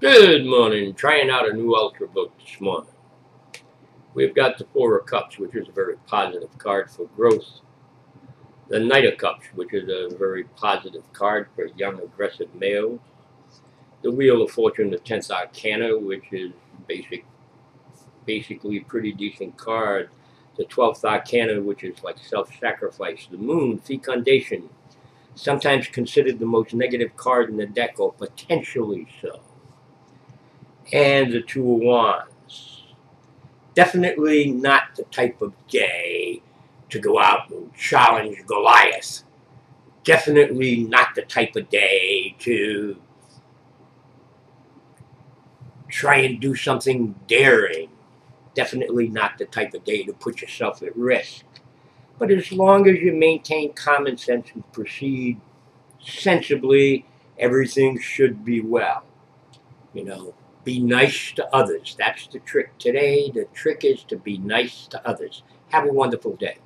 Good morning, trying out a new Ultrabook this morning. We've got the Four of Cups, which is a very positive card for growth. The Knight of Cups, which is a very positive card for young, aggressive males. The Wheel of Fortune, the 10th Arcana, which is basically a pretty decent card. The 12th Arcana, which is like self-sacrifice. The Moon, fecundation, sometimes considered the most negative card in the deck, or potentially so. And the Two of Wands. Definitely not the type of day to go out and challenge Goliath. Definitely not the type of day to try and do something daring. Definitely not the type of day to put yourself at risk. But as long as you maintain common sense and proceed sensibly, everything should be well. You know, be nice to others. That's the trick today. The trick is to be nice to others. Have a wonderful day.